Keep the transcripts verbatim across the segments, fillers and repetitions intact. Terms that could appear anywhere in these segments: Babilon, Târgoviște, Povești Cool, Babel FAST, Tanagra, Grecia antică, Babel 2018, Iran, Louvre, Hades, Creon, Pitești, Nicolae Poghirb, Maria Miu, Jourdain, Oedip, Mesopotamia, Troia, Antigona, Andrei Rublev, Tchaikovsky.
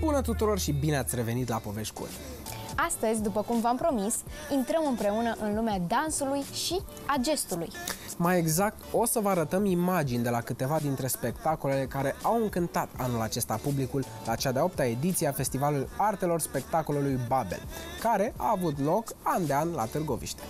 Bună tuturor și bine ați revenit la Povești Cool! Astăzi, după cum v-am promis, intrăm împreună în lumea dansului și a gestului. Mai exact, o să vă arătăm imagini de la câteva dintre spectacolele care au încântat anul acesta publicul la cea de-a opta ediție a Festivalului Artelor Spectacolului Babel, care a avut loc an de an la Târgoviște.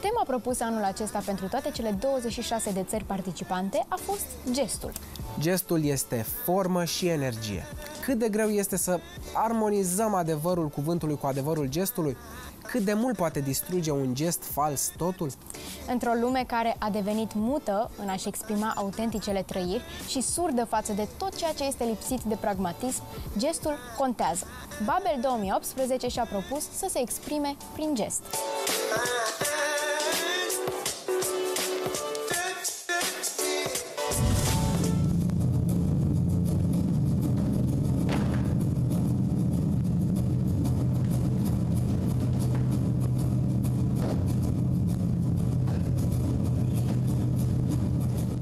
Tema propusă anul acesta pentru toate cele douăzeci și șase de țări participante a fost gestul. Gestul este formă și energie. Cât de greu este să armonizăm adevărul cuvântului cu adevărul gestului? Cât de mult poate distruge un gest fals totul? Într-o lume care a devenit mută în a-și exprima autenticele trăiri și surdă față de tot ceea ce este lipsit de pragmatism, gestul contează. Babel două mii optsprezece și-a propus să se exprime prin gest.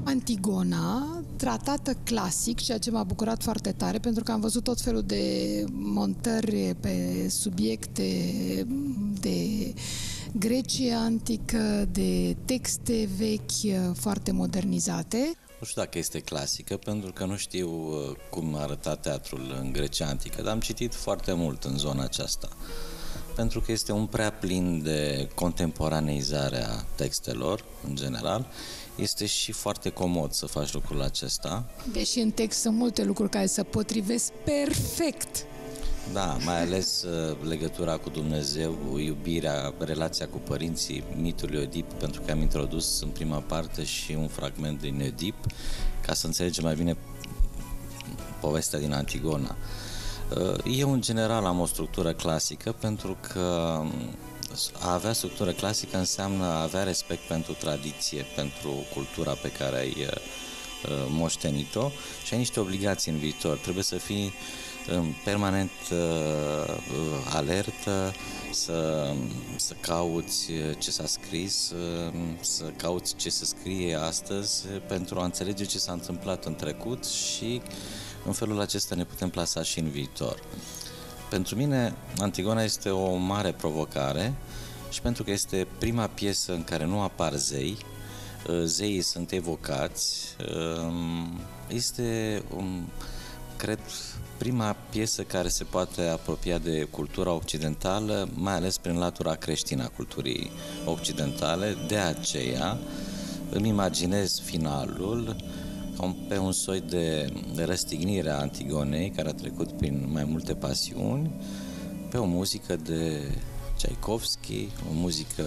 Antigona, tratată clasic, ceea ce m-a bucurat foarte tare, pentru că am văzut tot felul de montări pe subiecte de Grecia antică, de texte vechi foarte modernizate. Nu știu dacă este clasică, pentru că nu știu cum arăta teatrul în Grecia antică, dar am citit foarte mult în zona aceasta, pentru că este un prea plin de contemporaneizare a textelor, în general. Este și foarte comod să faci lucrul acesta. Deși în text sunt multe lucruri care se potrivesc perfect. Da, mai ales legătura cu Dumnezeu, iubirea, relația cu părinții, mitul Oedip, pentru că am introdus în prima parte și un fragment din Oedip, ca să înțelegem mai bine povestea din Antigona. Eu, în general, am o structură clasică, pentru că a avea structură clasică înseamnă a avea respect pentru tradiție, pentru cultura pe care ai uh, moștenit-o și ai niște obligații în viitor. Trebuie să fii uh, permanent uh, alertă, să, să cauți ce s-a scris, uh, să cauți ce se scrie astăzi pentru a înțelege ce s-a întâmplat în trecut și în felul acesta ne putem plasa și în viitor. Pentru mine, Antigona este o mare provocare și pentru că este prima piesă în care nu apar zei, zeii sunt evocați, este, cred, prima piesă care se poate apropia de cultura occidentală, mai ales prin latura creștină a culturii occidentale, de aceea îmi imaginez finalul pe un soi de răstignire a Antigonei, care a trecut prin mai multe pasiuni, pe o muzică de Tchaikovsky, o muzică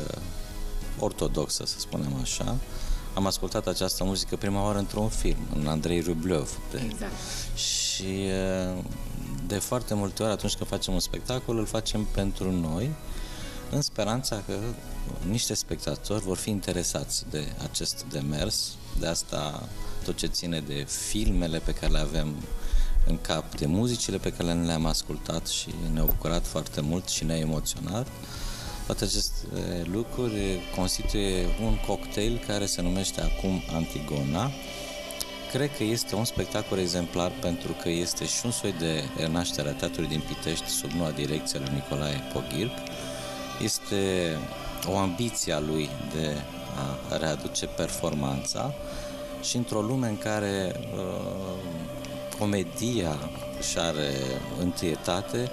ortodoxă, să spunem așa. Am ascultat această muzică prima oară într-un film, în Andrei Rublev. De... Exact. Și de foarte multe ori, atunci când facem un spectacol, îl facem pentru noi, în speranța că niște spectatori vor fi interesați de acest demers, de asta tot ce ține de filmele pe care le avem în cap, de muzicile pe care le-am ascultat și ne-au bucurat foarte mult și ne-a emoționat. Toate aceste lucruri constituie un cocktail care se numește acum Antigona. Cred că este un spectacol exemplar pentru că este și un soi de renaștere a teatrului din Pitești sub noua direcție a lui Nicolae Poghirb. Este o ambiție a lui de a readuce performanța și într-o lume în care uh, comedia își are întâietate,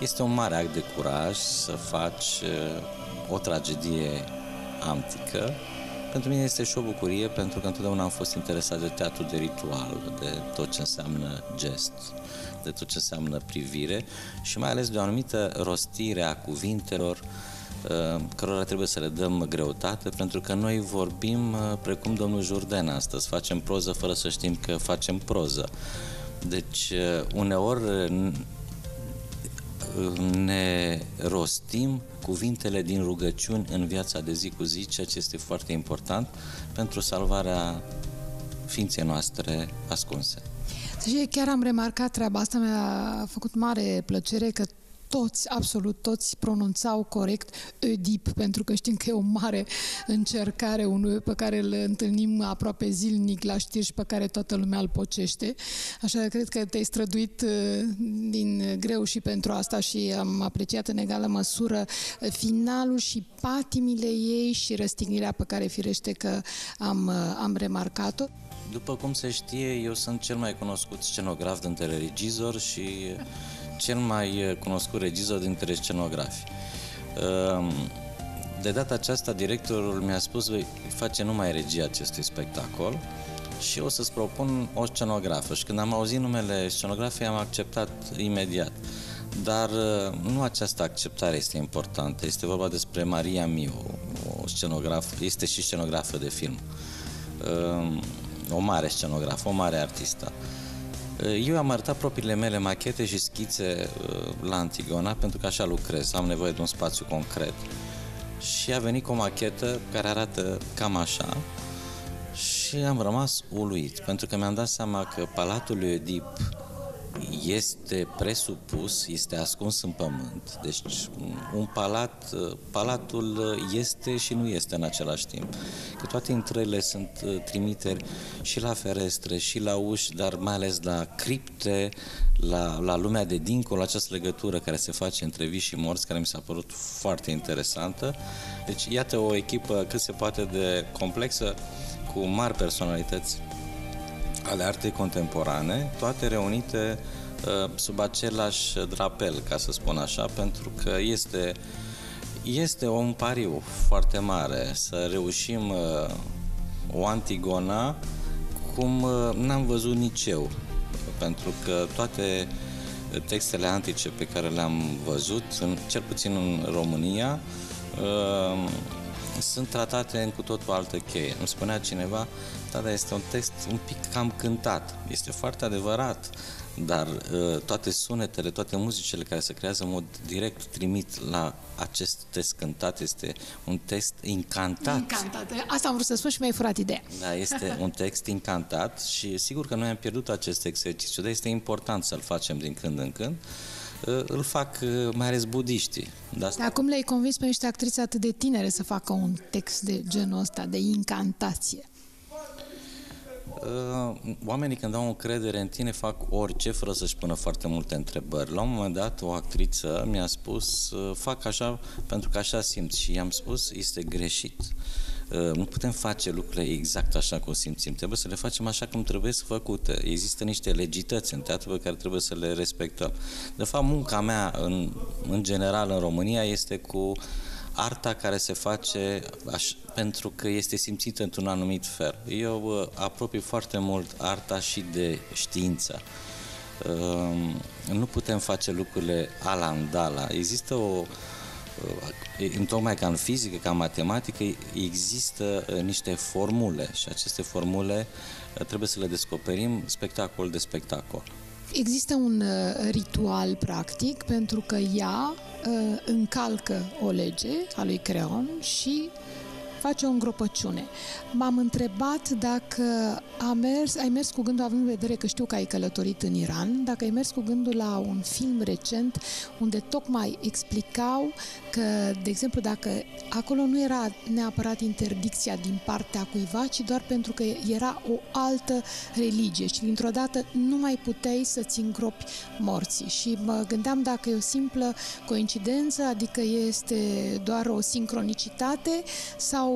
este un mare act de curaj să faci uh, o tragedie antică. Pentru mine este și o bucurie, pentru că întotdeauna am fost interesat de teatru, de ritual, de tot ce înseamnă gest, de tot ce înseamnă privire și mai ales de o anumită rostire a cuvintelor cărora trebuie să le dăm greutate, pentru că noi vorbim precum domnul Jourdain astăzi, facem proză fără să știm că facem proză. Deci uneori ne rostim cuvintele din rugăciuni în viața de zi cu zi, ceea ce este foarte important pentru salvarea ființei noastre ascunse. Și chiar am remarcat treaba asta, mi-a făcut mare plăcere că toți, absolut toți, pronunțau corect Oedip, pentru că știm că e o mare încercare unui pe care îl întâlnim aproape zilnic la știri și pe care toată lumea îl pocește. Așa că cred că te-ai străduit din greu și pentru asta și am apreciat în egală măsură finalul și patimile ei și răstignirea pe care firește că am, am remarcat-o. După cum se știe, eu sunt cel mai cunoscut scenograf dintre regizori și cel mai cunoscut regizor dintre scenografi. De data aceasta, directorul mi-a spus, vei face numai regia acestui spectacol și o să-ți propun o scenografă. Și când am auzit numele scenografei, am acceptat imediat. Dar nu această acceptare este importantă. Este vorba despre Maria Miu, o scenografă, este și scenografă de film. O mare scenografă, o mare artistă. Eu am arătat propriile mele machete și schițe la Antigona, pentru că așa lucrez, am nevoie de un spațiu concret. Și a venit cu o machetă care arată cam așa și am rămas uluit, pentru că mi-am dat seama că Palatul lui Oedip este presupus, este ascuns în pământ. Deci un palat, palatul este și nu este în același timp. Că toate intrările sunt trimiteri și la ferestre, și la uși, dar mai ales la cripte, la, la lumea de dincolo, această legătură care se face între vii și morți, care mi s-a părut foarte interesantă. Deci iată o echipă cât se poate de complexă, cu mari personalități ale artei contemporane, toate reunite uh, sub același drapel, ca să spun așa, pentru că este, este un pariu foarte mare să reușim uh, o Antigona cum uh, n-am văzut nici eu, pentru că toate textele antice pe care le-am văzut, în, cel puțin în România, uh, sunt tratate în cu totul altă cheie. Îmi spunea cineva, da, dar este un text un pic cam cântat. Este foarte adevărat, dar uh, toate sunetele, toate muzicile care se creează în mod direct trimit la acest text cântat, este un text incantat. Incantat. Asta am vrut să spun și mi-ai furat ideea. Da, este un text incantat și sigur că noi am pierdut acest exercițiu, dar este important să-l facem din când în când. Îl fac mai ales budiștii. Dar acum le-ai convins pe niște actrițe atât de tinere să facă un text de genul ăsta, de incantație. Oamenii când au încredere în tine fac orice fără să-și pună foarte multe întrebări. La un moment dat o actriță mi-a spus, fac așa pentru că așa simt, și i-am spus, este greșit. Nu putem face lucrurile exact așa cum simțim. Trebuie să le facem așa cum trebuie să făcute. Există niște legități în teatru pe care trebuie să le respectăm. De fapt, munca mea, în, în general, în România, este cu arta care se face aș, pentru că este simțită într-un anumit fel. Eu apropii foarte mult arta și de știință. Nu putem face lucrurile alandala. Există o Întocmai ca în fizică, ca în matematică, există niște formule și aceste formule trebuie să le descoperim spectacol de spectacol. Există un ritual practic pentru că ea încalcă o lege a lui Creon și face o îngropăciune. M-am întrebat dacă a mers, ai mers cu gândul, având în vedere că știu că ai călătorit în Iran, dacă ai mers cu gândul la un film recent unde tocmai explicau că, de exemplu, dacă acolo nu era neapărat interdicția din partea cuiva, ci doar pentru că era o altă religie și dintr-o dată nu mai puteai să-ți îngropi morții. Și mă gândeam dacă e o simplă coincidență, adică este doar o sincronicitate sau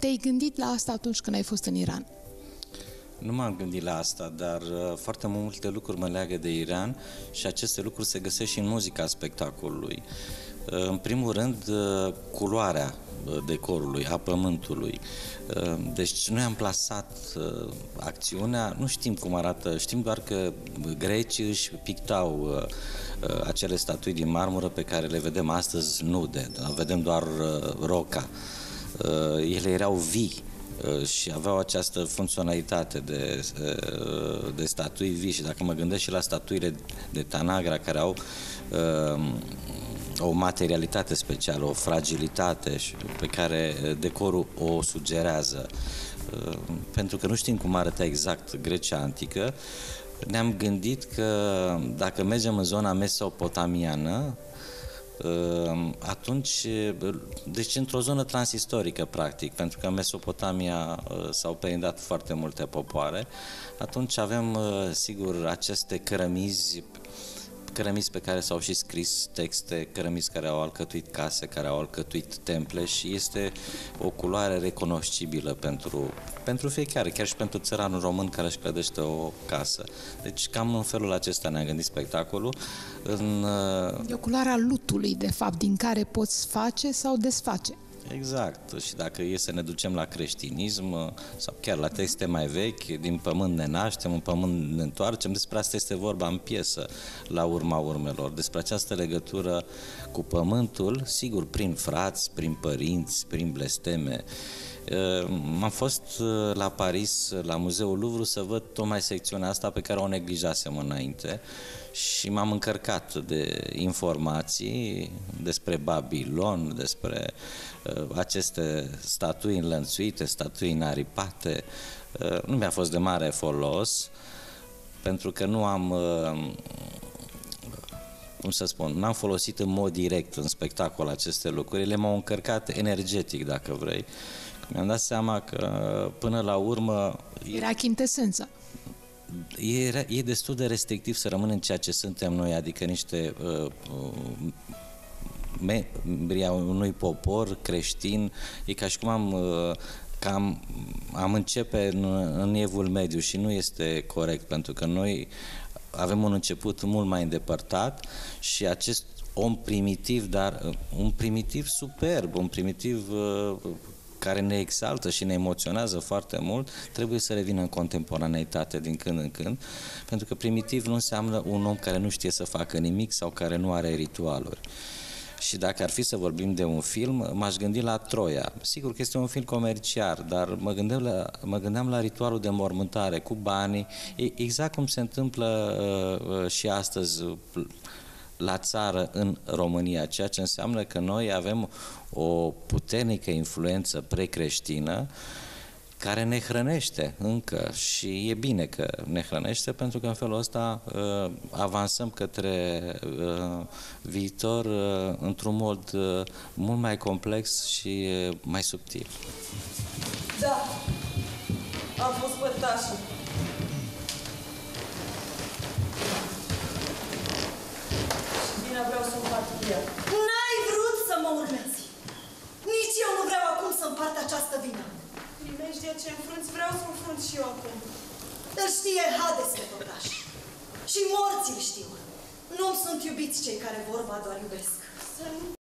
te-ai gândit la asta atunci când ai fost în Iran? Nu m-am gândit la asta, dar foarte multe lucruri mă leagă de Iran și aceste lucruri se găsesc și în muzica spectacolului. În primul rând, culoarea decorului, a pământului. Deci noi am plasat acțiunea, nu știm cum arată, știm doar că grecii își pictau acele statui din marmură pe care le vedem astăzi nude, vedem doar roca. Ele erau vii și aveau această funcționalitate de, de statui vii și dacă mă gândesc și la statuile de Tanagra care au o materialitate specială, o fragilitate pe care decorul o sugerează. Pentru că nu știm cum arăta exact Grecia antică, ne-am gândit că dacă mergem în zona mesopotamiană, atunci, deci într-o zonă transistorică, practic, pentru că în Mesopotamia s-au perindat foarte multe popoare, atunci avem, sigur, aceste cărămizi, cărămizi pe care s-au și scris texte, cărămizi care au alcătuit case, care au alcătuit temple, și este o culoare recunoscibilă pentru, pentru fiecare, chiar și pentru țăranul român care își clădește o casă. Deci cam în felul acesta ne-a gândit spectacolul. În, e o culoare a lutului, de fapt, din care poți face sau desface. Exact. Și dacă e să ne ducem la creștinism sau chiar la texte mai vechi, din pământ ne naștem, în pământ ne întoarcem, despre asta este vorba în piesă, la urma urmelor, despre această legătură cu pământul, sigur, prin frați, prin părinți, prin blesteme. Am fost la Paris, la Muzeul Louvre, să văd tocmai secțiunea asta pe care o neglijasem înainte și m-am încărcat de informații despre Babilon, despre uh, aceste statui înlănțuite, statui înaripate. Uh, nu mi-a fost de mare folos, pentru că nu am... Uh, cum să spun, n-am folosit în mod direct în spectacol aceste lucruri, ele m-au încărcat energetic, dacă vrei. Mi-am dat seama că, până la urmă... Era chintesența. E, e destul de restrictiv să rămânem ceea ce suntem noi, adică niște uh, membri a unui popor creștin. E ca și cum am... Uh, Cam am începe în, în evul mediu și nu este corect, pentru că noi avem un început mult mai îndepărtat și acest om primitiv, dar un primitiv superb, un primitiv uh, care ne exaltă și ne emoționează foarte mult, trebuie să revină în contemporaneitate din când în când, pentru că primitiv nu înseamnă un om care nu știe să facă nimic sau care nu are ritualuri. Și dacă ar fi să vorbim de un film, m-aș gândi la Troia. Sigur că este un film comercial, dar mă gândeam la, mă gândeam la ritualul de mormântare, cu banii, exact cum se întâmplă uh, și astăzi la țară, în România, ceea ce înseamnă că noi avem o puternică influență precreștină care ne hrănește încă, și e bine că ne hrănește, pentru că în felul ăsta uh, avansăm către uh, viitor uh, într-un mod uh, mult mai complex și uh, mai subtil. Da, am fost părtașă. Și bine vreau să împart cu ea. N-ai vrut să mă urmezi! Nici eu nu vreau acum să împart această vină. Primejdea ce înfrunți, vreau să înfrunți și eu acum. Îl știe Hades pe totaș. Și morții știu. Nu-mi sunt iubiți cei care vorba doar iubesc. Să nu